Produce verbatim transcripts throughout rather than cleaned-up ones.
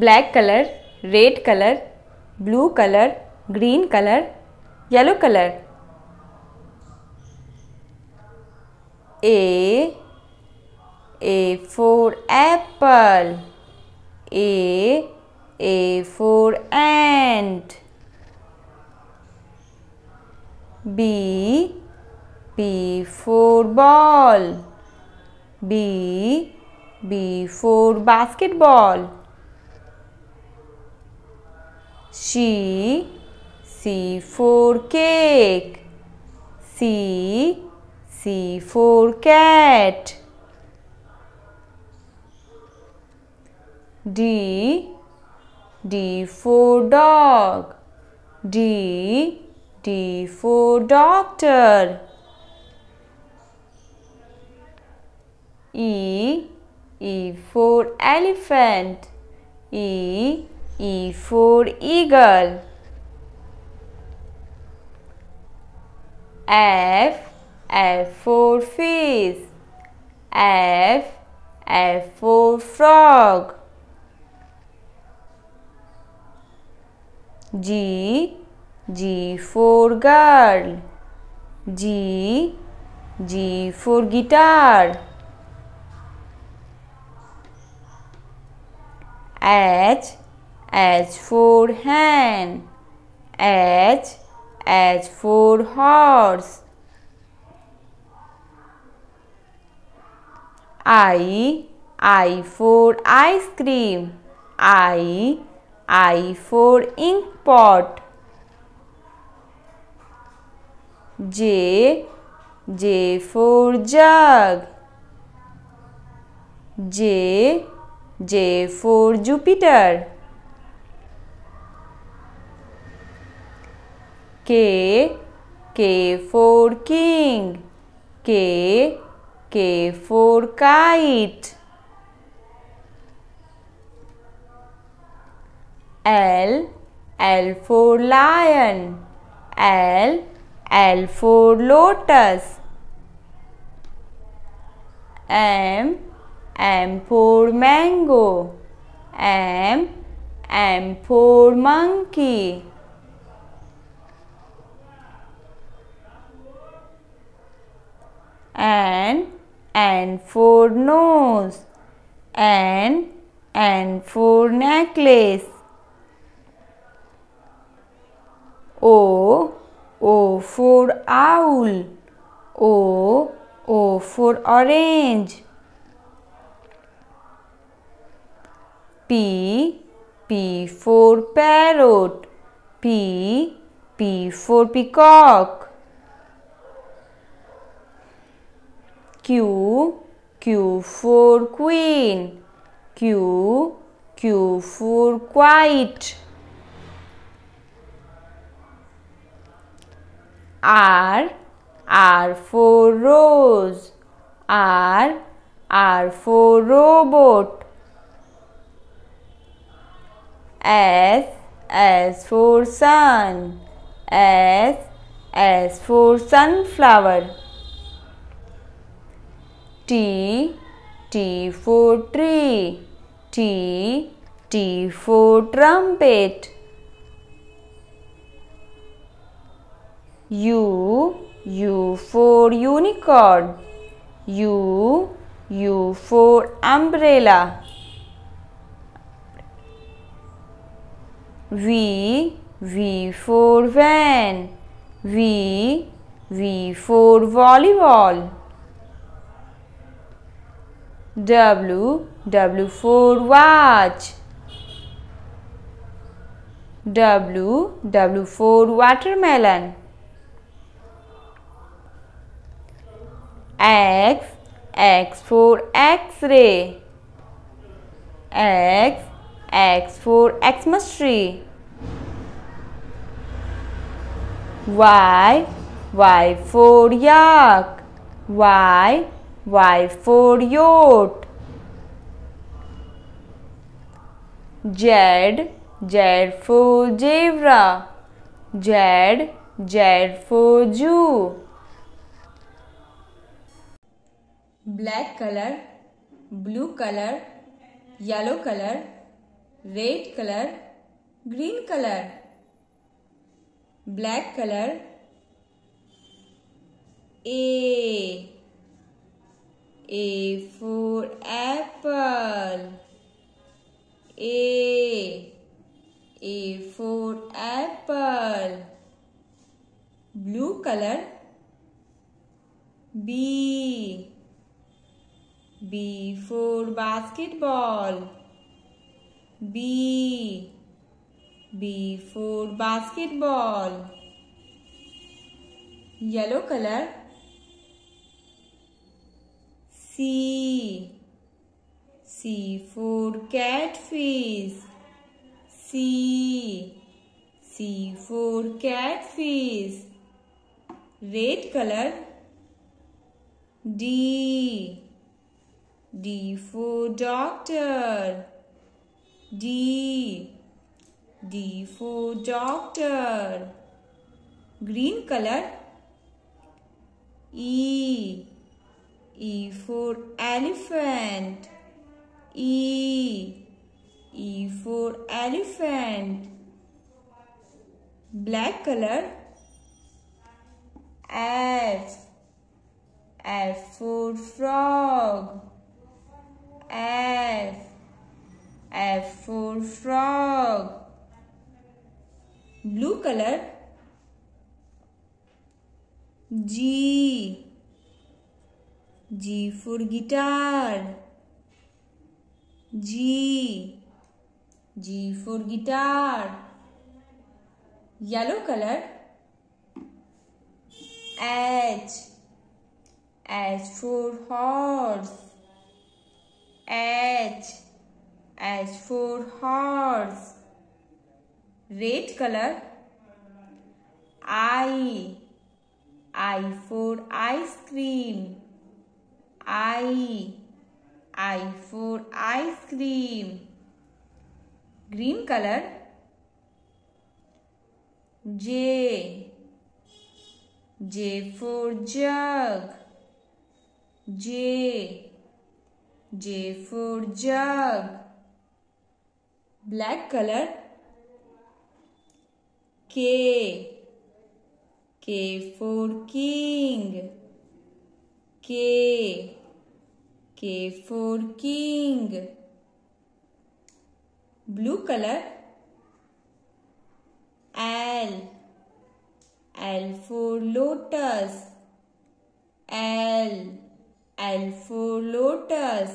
Black colour, red colour, blue colour, green colour, yellow colour. A, A for apple, A, A for ant, B, B for ball, B, B for basketball, C, C for cake, C, C for cat, D, D for dog, D, D for doctor, E, E for elephant, E, E for eagle, F, F for fish, F, F for frog, G, G for girl, G, G for guitar, H, H for hand, H, H for horse, I, I for ice cream, I, I for ink pot, J, J for jug, J, J for Jupiter, K, K for king, K, K for kite, L, L for lion, L, L for lotus, M, M for mango, M, M for monkey, N, N for nose, N, N for necklace, O, O for owl, O, O for orange, P, P for parrot, P, P for peacock, Q, Q for queen, Q, Q for quiet, R, R for rose, R, R for robot, S, S for sun, S, S for sunflower, T, T for tree, T, T for trumpet, U, U for unicorn, U, U for umbrella, V, V for van, V, V for volleyball, W, W for watch, W, W for watermelon, X, X for X-ray, X, X for Xmas tree, Y, Y for yak, Y, Y for yacht, Z, Z for zebra, Z, Z for zoo, black color, blue color, yellow color, red colour, green colour, black colour, A, A for apple, A, A for apple, blue color, B, B for basketball, B, B for basketball, yellow color, C, C for catfish, C, C for catfish, red color, D, D for doctor, D, D for doctor, green color, E, E for elephant, E, E for elephant, black color, F, F for frog, F, F for frog, blue color, G, G for guitar, G, G for guitar, yellow color, H, H for horse, H, H for horse, red color, I, I for ice cream, I, I for ice cream, green color, J, J for jug, J, J for jug, black color, K, K for king, K, K for king, blue color, L, L for lotus, L, L for lotus,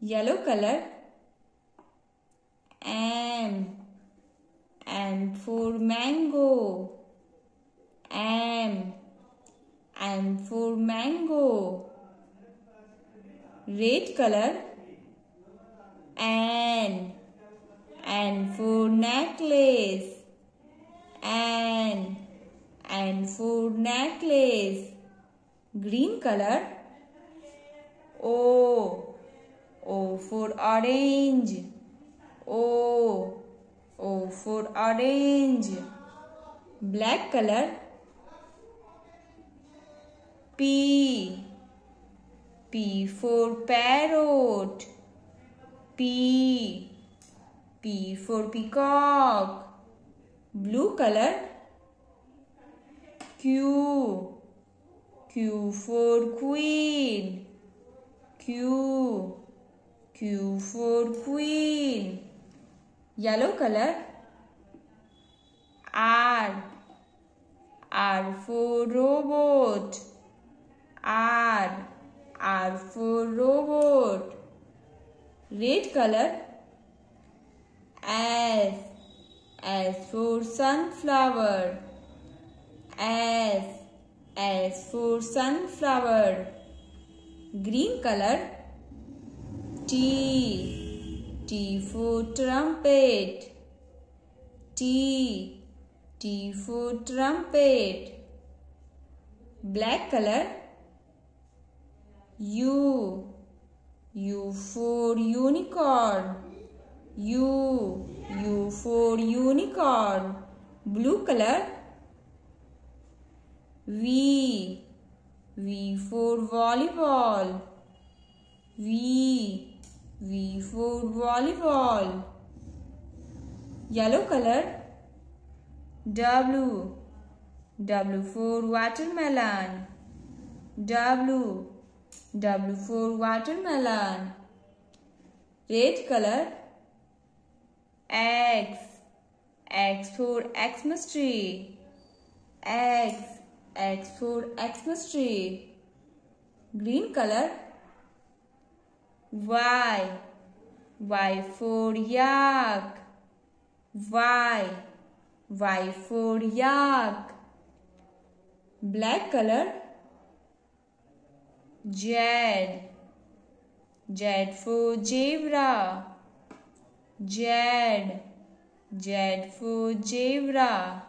yellow color, M, M for mango, M, M for mango, red color, N, N for necklace, N, N for necklace, green color, O, O for orange, O, O for orange, black color, P, P for parrot, P, P for peacock, blue color, Q, Q for queen, Q, Q for queen, yellow color, R, R for robot, R, R for robot, red color, S, S for sunflower, S, S for sunflower, green color, T, T for trumpet, T, T for trumpet, black color, U, U for unicorn, U, U for unicorn, blue color, V, V for volleyball, V, V for volleyball. Yellow color. W. W for watermelon. W. W for watermelon. Red color. X. X for Xmas tree. X. X for Xmas tree. Green color. Y. Y for yak. Y. Y for yak. Black color. Z. Z for zebra. Z. Z for zebra.